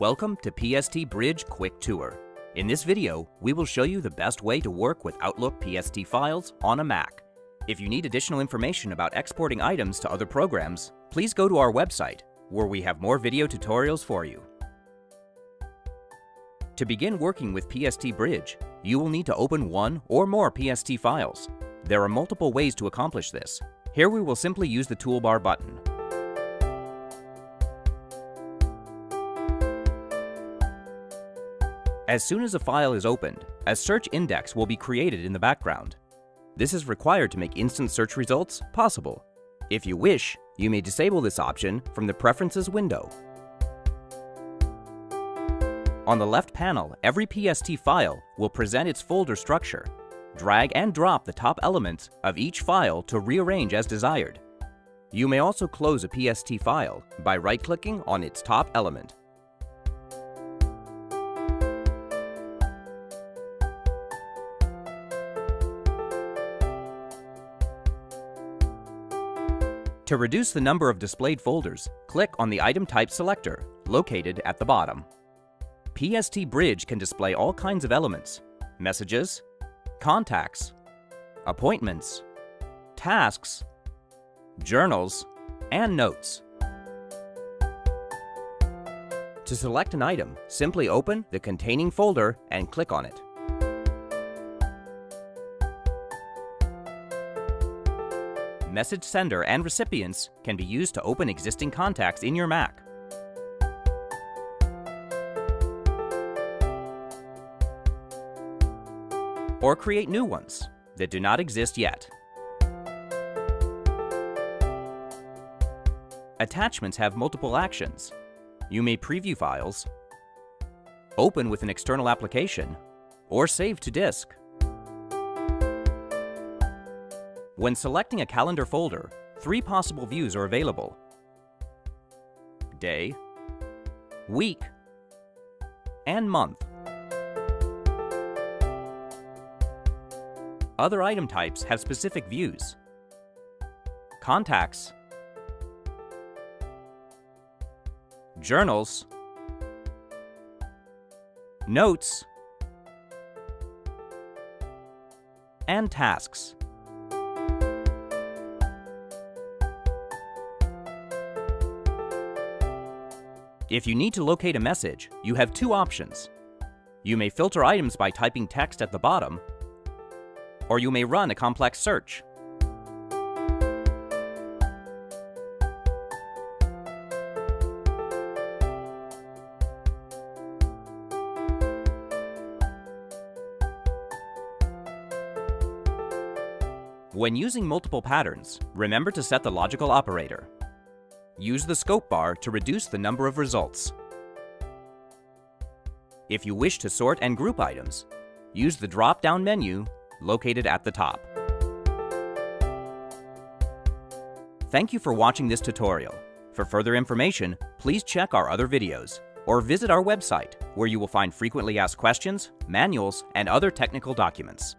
Welcome to PST Bridge Quick Tour. In this video, we will show you the best way to work with Outlook PST files on a Mac. If you need additional information about exporting items to other programs, please go to our website, where we have more video tutorials for you. To begin working with PST Bridge, you will need to open one or more PST files. There are multiple ways to accomplish this. Here we will simply use the toolbar button. As soon as a file is opened, a search index will be created in the background. This is required to make instant search results possible. If you wish, you may disable this option from the Preferences window. On the left panel, every PST file will present its folder structure. Drag and drop the top elements of each file to rearrange as desired. You may also close a PST file by right-clicking on its top element. To reduce the number of displayed folders, click on the Item Type selector, located at the bottom. PST Bridge can display all kinds of elements: messages, contacts, appointments, tasks, journals, and notes. To select an item, simply open the containing folder and click on it. Message sender and recipients can be used to open existing contacts in your Mac. Or create new ones that do not exist yet. Attachments have multiple actions. You may preview files, open with an external application, or save to disk. When selecting a calendar folder, three possible views are available: day, week, and month. Other item types have specific views: contacts, journals, notes, and tasks. If you need to locate a message, you have two options. You may filter items by typing text at the bottom, or you may run a complex search. When using multiple patterns, remember to set the logical operator. Use the scope bar to reduce the number of results. If you wish to sort and group items, use the drop-down menu located at the top. Thank you for watching this tutorial. For further information, please check our other videos or visit our website, where you will find frequently asked questions, manuals, and other technical documents.